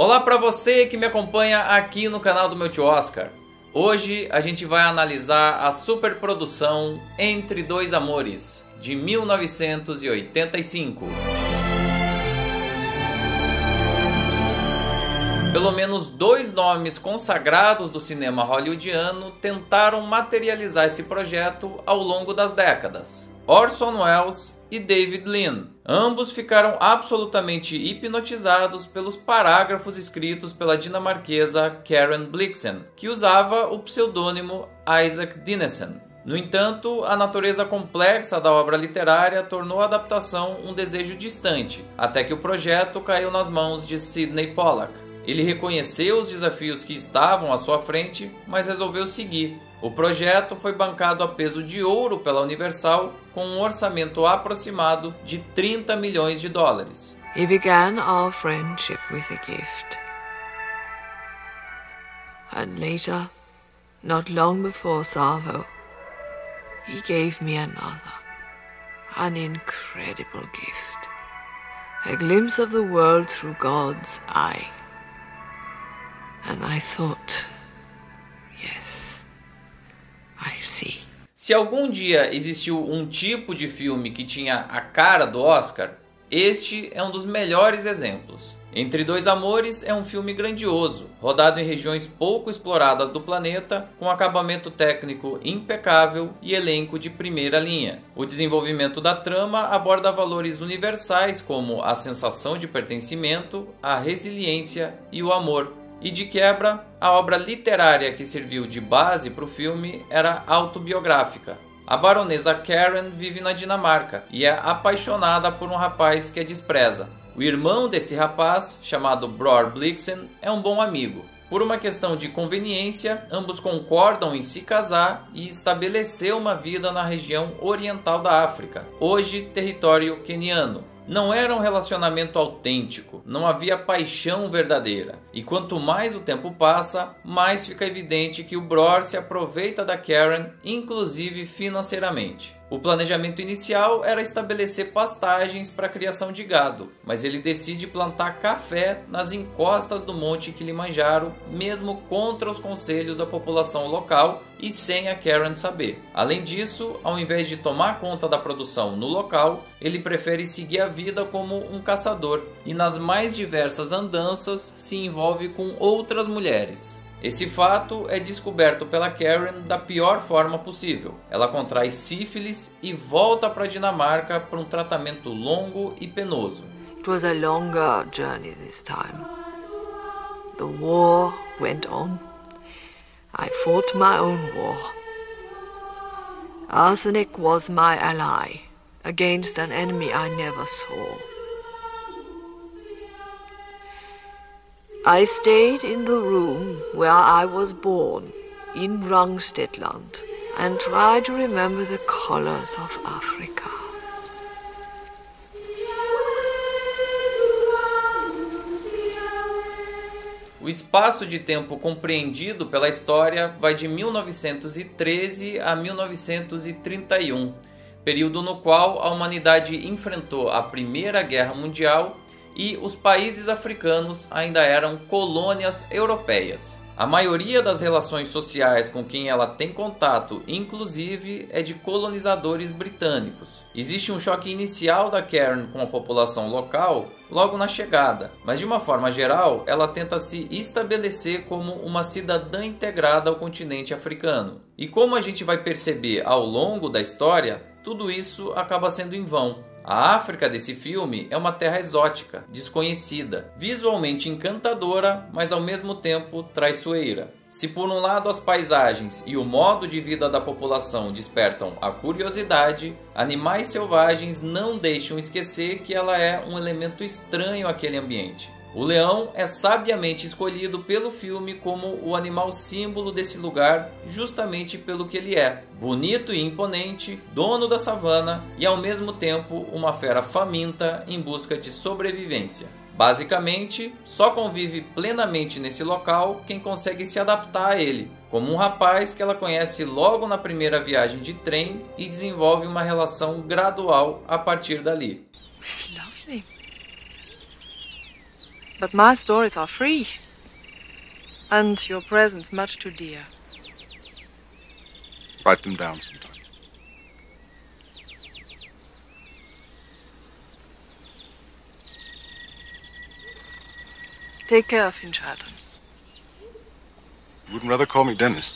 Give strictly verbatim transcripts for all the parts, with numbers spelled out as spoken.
Olá para você que me acompanha aqui no canal do meu tio Oscar. Hoje a gente vai analisar a superprodução Entre Dois Amores, de mil novecentos e oitenta e cinco. Pelo menos dois nomes consagrados do cinema hollywoodiano tentaram materializar esse projeto ao longo das décadas: Orson Welles e David Lean. Ambos ficaram absolutamente hipnotizados pelos parágrafos escritos pela dinamarquesa Karen Blixen, que usava o pseudônimo Isak Dinesen. No entanto, a natureza complexa da obra literária tornou a adaptação um desejo distante, até que o projeto caiu nas mãos de Sydney Pollack. Ele reconheceu os desafios que estavam à sua frente, mas resolveu seguir. O projeto foi bancado a peso de ouro pela Universal, com um orçamento aproximado de trinta milhões de dólares. He began our friendship with a gift. And later, not long before Savo, he gave me another, an incredible gift. A glimpse of the world through God's eye. And I thought, yes. Se algum dia existiu um tipo de filme que tinha a cara do Oscar, este é um dos melhores exemplos. Entre Dois Amores é um filme grandioso, rodado em regiões pouco exploradas do planeta, com acabamento técnico impecável e elenco de primeira linha. O desenvolvimento da trama aborda valores universais como a sensação de pertencimento, a resiliência e o amor. E de quebra, a obra literária que serviu de base para o filme era autobiográfica. A baronesa Karen vive na Dinamarca e é apaixonada por um rapaz que a despreza. O irmão desse rapaz, chamado Bror Blixen, é um bom amigo. Por uma questão de conveniência, ambos concordam em se casar e estabelecer uma vida na região oriental da África, hoje território queniano. Não era um relacionamento autêntico, não havia paixão verdadeira. E quanto mais o tempo passa, mais fica evidente que o Bror se aproveita da Karen, inclusive financeiramente. O planejamento inicial era estabelecer pastagens para a criação de gado, mas ele decide plantar café nas encostas do monte Kilimanjaro, mesmo contra os conselhos da população local e sem a Karen saber. Além disso, ao invés de tomar conta da produção no local, ele prefere seguir a vida como um caçador e nas mais diversas andanças se envolve com outras mulheres. Esse fato é descoberto pela Karen da pior forma possível. Ela contrai sífilis e volta para a Dinamarca para um tratamento longo e penoso. It was a longer journey this time. The war went on. I fought my own war. Arsenic was my ally against an enemy I never saw. I stayed in the room where I was born, in Rungstedland, and tried to remember the colors of Africa. O espaço de tempo compreendido pela história vai de mil novecentos e treze a mil novecentos e trinta e um, período no qual a humanidade enfrentou a Primeira Guerra Mundial e os países africanos ainda eram colônias europeias. A maioria das relações sociais com quem ela tem contato, inclusive, é de colonizadores britânicos. Existe um choque inicial da Karen com a população local logo na chegada, mas de uma forma geral, ela tenta se estabelecer como uma cidadã integrada ao continente africano. E como a gente vai perceber ao longo da história, tudo isso acaba sendo em vão. A África desse filme é uma terra exótica, desconhecida, visualmente encantadora, mas ao mesmo tempo traiçoeira. Se por um lado as paisagens e o modo de vida da população despertam a curiosidade, Animais Selvagens não deixam esquecer que ela é um elemento estranho àquele ambiente. O leão é sabiamente escolhido pelo filme como o animal símbolo desse lugar, justamente pelo que ele é: bonito e imponente, dono da savana e ao mesmo tempo uma fera faminta em busca de sobrevivência. Basicamente, só convive plenamente nesse local quem consegue se adaptar a ele, como um rapaz que ela conhece logo na primeira viagem de trem e desenvolve uma relação gradual a partir dali. It's lovely. But my stories are free. And your presence much too dear. Write them down sometime. Take care of him, Charlton. You wouldn't rather call me Denys?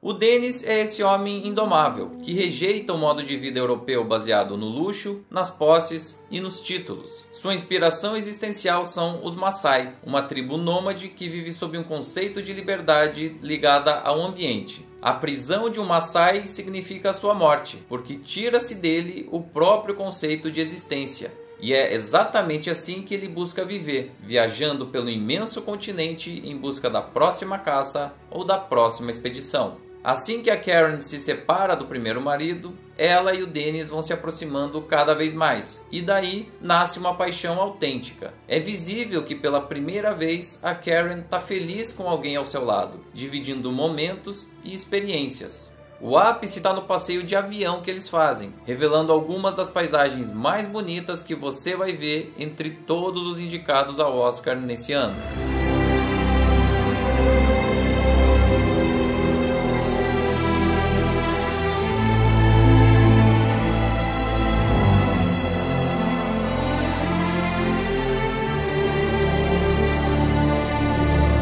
O Denys é esse homem indomável, que rejeita o modo de vida europeu baseado no luxo, nas posses e nos títulos. Sua inspiração existencial são os Maasai, uma tribo nômade que vive sob um conceito de liberdade ligada ao ambiente. A prisão de um Maasai significa a sua morte, porque tira-se dele o próprio conceito de existência. E é exatamente assim que ele busca viver, viajando pelo imenso continente em busca da próxima caça ou da próxima expedição. Assim que a Karen se separa do primeiro marido, ela e o Denys vão se aproximando cada vez mais, e daí nasce uma paixão autêntica. É visível que pela primeira vez a Karen está feliz com alguém ao seu lado, dividindo momentos e experiências. O ápice está no passeio de avião que eles fazem, revelando algumas das paisagens mais bonitas que você vai ver entre todos os indicados ao Oscar nesse ano.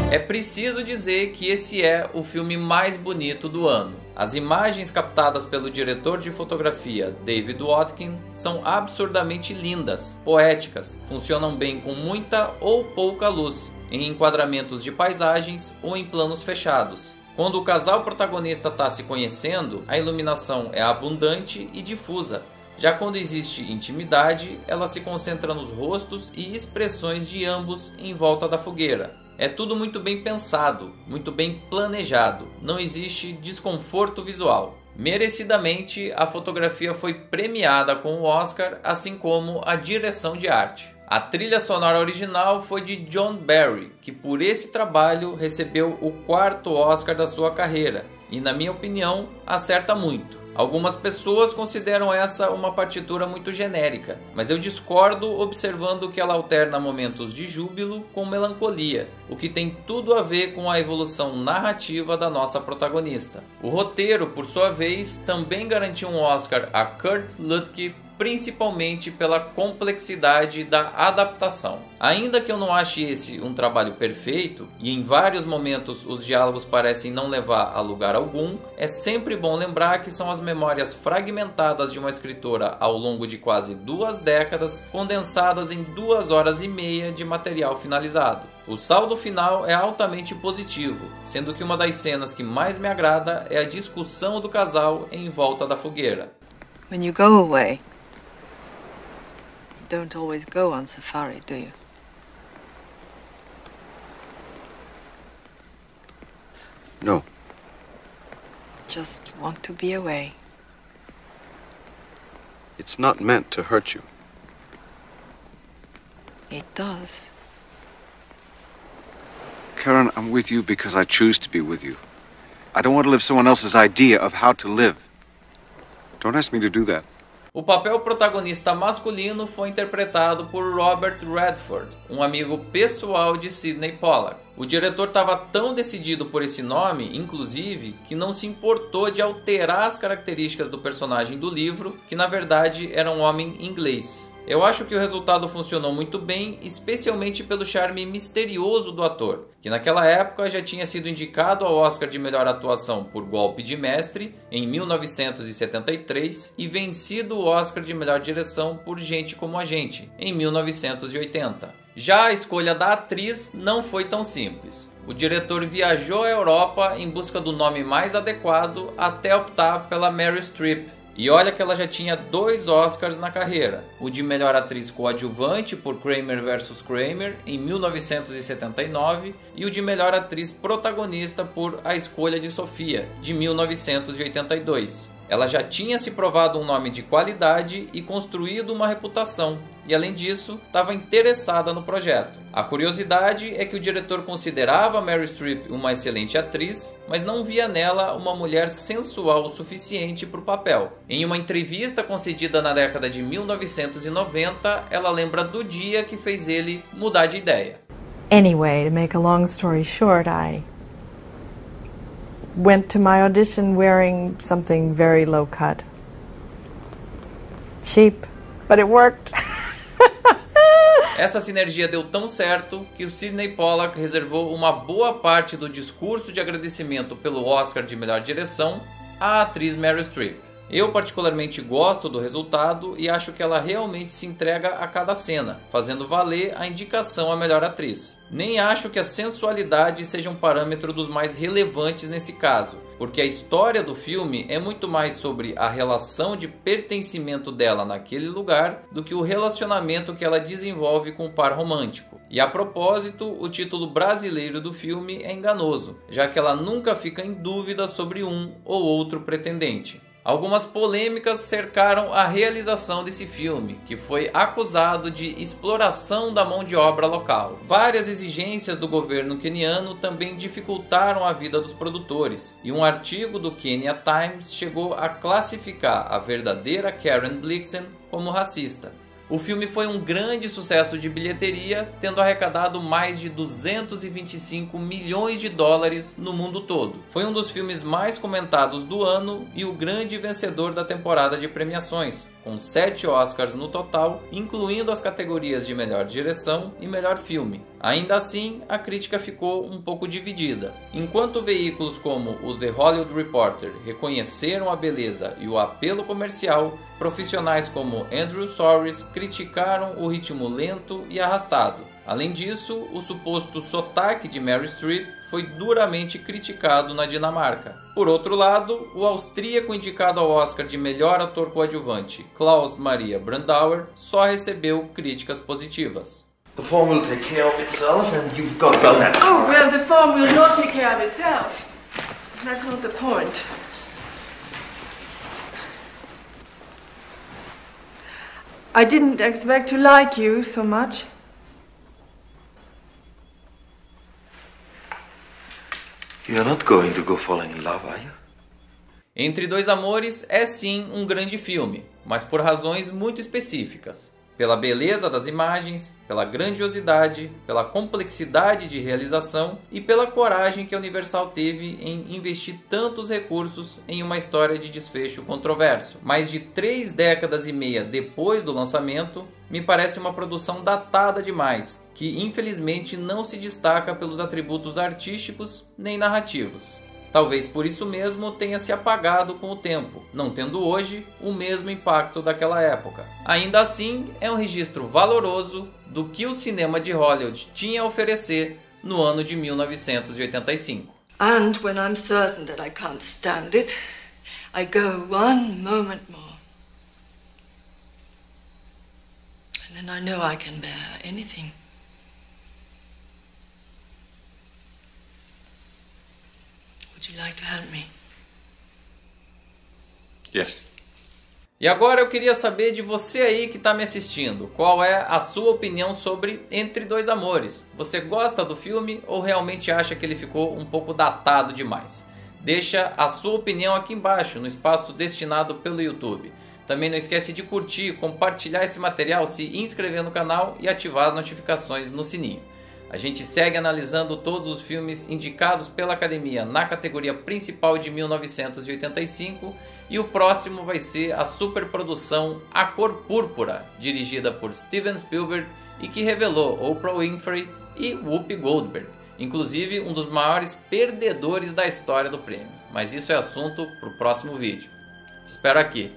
É preciso dizer que esse é o filme mais bonito do ano. As imagens captadas pelo diretor de fotografia David Watkin são absurdamente lindas, poéticas, funcionam bem com muita ou pouca luz, em enquadramentos de paisagens ou em planos fechados. Quando o casal protagonista está se conhecendo, a iluminação é abundante e difusa. Já quando existe intimidade, ela se concentra nos rostos e expressões de ambos em volta da fogueira. É tudo muito bem pensado, muito bem planejado, não existe desconforto visual. Merecidamente, a fotografia foi premiada com o Oscar, assim como a direção de arte. A trilha sonora original foi de John Barry, que por esse trabalho recebeu o quarto Oscar da sua carreira, e na minha opinião, acerta muito. Algumas pessoas consideram essa uma partitura muito genérica, mas eu discordo observando que ela alterna momentos de júbilo com melancolia, o que tem tudo a ver com a evolução narrativa da nossa protagonista. O roteiro, por sua vez, também garantiu um Oscar a Kurt Luedtke, principalmente pela complexidade da adaptação. Ainda que eu não ache esse um trabalho perfeito, e em vários momentos os diálogos parecem não levar a lugar algum, é sempre bom lembrar que são as memórias fragmentadas de uma escritora ao longo de quase duas décadas, condensadas em duas horas e meia de material finalizado. O saldo final é altamente positivo, sendo que uma das cenas que mais me agrada é a discussão do casal em volta da fogueira. When you go away, you don't always go on safari, do you? No. Just want to be away. It's not meant to hurt you. It does. Karen, I'm with you because I choose to be with you. I don't want to live someone else's idea of how to live. Don't ask me to do that. O papel protagonista masculino foi interpretado por Robert Redford, um amigo pessoal de Sydney Pollack. O diretor estava tão decidido por esse nome, inclusive, que não se importou de alterar as características do personagem do livro, que na verdade era um homem inglês. Eu acho que o resultado funcionou muito bem, especialmente pelo charme misterioso do ator, que naquela época já tinha sido indicado ao Oscar de Melhor Atuação por Golpe de Mestre, em mil novecentos e setenta e três, e vencido o Oscar de Melhor Direção por Gente Como a Gente, em mil novecentos e oitenta. Já a escolha da atriz não foi tão simples. O diretor viajou à Europa em busca do nome mais adequado até optar pela Meryl Streep. E olha que ela já tinha dois Oscars na carreira, o de Melhor Atriz Coadjuvante por Kramer versus. Kramer, em mil novecentos e setenta e nove, e o de Melhor Atriz Protagonista por A Escolha de Sofia, de mil novecentos e oitenta e dois. Ela já tinha se provado um nome de qualidade e construído uma reputação, e além disso, estava interessada no projeto. A curiosidade é que o diretor considerava Meryl Streep uma excelente atriz, mas não via nela uma mulher sensual o suficiente para o papel. Em uma entrevista concedida na década de mil novecentos e noventa, ela lembra do dia que fez ele mudar de ideia. Anyway, to make a long story short, I... went to my audition wearing something very low cut. Cheap, but it worked. Essa sinergia deu tão certo que o Sydney Pollack reservou uma boa parte do discurso de agradecimento pelo Oscar de Melhor Direção à atriz Meryl Streep. Eu particularmente gosto do resultado e acho que ela realmente se entrega a cada cena, fazendo valer a indicação à melhor atriz. Nem acho que a sensualidade seja um parâmetro dos mais relevantes nesse caso, porque a história do filme é muito mais sobre a relação de pertencimento dela naquele lugar do que o relacionamento que ela desenvolve com o par romântico. E a propósito, o título brasileiro do filme é enganoso, já que ela nunca fica em dúvida sobre um ou outro pretendente. Algumas polêmicas cercaram a realização desse filme, que foi acusado de exploração da mão de obra local. Várias exigências do governo queniano também dificultaram a vida dos produtores, e um artigo do Kenya Times chegou a classificar a verdadeira Karen Blixen como racista. O filme foi um grande sucesso de bilheteria, tendo arrecadado mais de duzentos e vinte e cinco milhões de dólares no mundo todo. Foi um dos filmes mais comentados do ano e o grande vencedor da temporada de premiações, com sete Oscars no total, incluindo as categorias de Melhor Direção e Melhor Filme. Ainda assim, a crítica ficou um pouco dividida. Enquanto veículos como o The Hollywood Reporter reconheceram a beleza e o apelo comercial, profissionais como Andrew Sarris criticaram o ritmo lento e arrastado. Além disso, o suposto sotaque de Meryl Streep foi duramente criticado na Dinamarca. Por outro lado, o austríaco indicado ao Oscar de Melhor Ator Coadjuvante, Klaus Maria Brandauer, só recebeu críticas positivas. The form will take care of itself and you've got well now. Oh, well, the form will not take care of itself. That's not the point. I didn't expect to like you so much. You're not going to go falling in love, are you? Entre Dois Amores é sim um grande filme, mas por razões muito específicas. Pela beleza das imagens, pela grandiosidade, pela complexidade de realização e pela coragem que a Universal teve em investir tantos recursos em uma história de desfecho controverso. Mais de três décadas e meia depois do lançamento, me parece uma produção datada demais, que infelizmente não se destaca pelos atributos artísticos nem narrativos. Talvez por isso mesmo tenha se apagado com o tempo, não tendo hoje o mesmo impacto daquela época. Ainda assim, é um registro valoroso do que o cinema de Hollywood tinha a oferecer no ano de mil novecentos e oitenta e cinco. And when I'm certain that I can't stand it, I go one moment more. And then I know I can bear anything. E agora eu queria saber de você aí que está me assistindo, qual é a sua opinião sobre Entre Dois Amores? Você gosta do filme ou realmente acha que ele ficou um pouco datado demais? Deixa a sua opinião aqui embaixo, no espaço destinado pelo YouTube. Também não esquece de curtir, compartilhar esse material, se inscrever no canal e ativar as notificações no sininho. A gente segue analisando todos os filmes indicados pela Academia na categoria principal de mil novecentos e oitenta e cinco e o próximo vai ser a superprodução A Cor Púrpura, dirigida por Steven Spielberg e que revelou Oprah Winfrey e Whoopi Goldberg, inclusive um dos maiores perdedores da história do prêmio. Mas isso é assunto para o próximo vídeo. Te espero aqui!